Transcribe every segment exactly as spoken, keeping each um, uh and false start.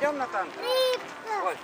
Пойдем на танк. Ой.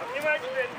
Обнимайте, блядь.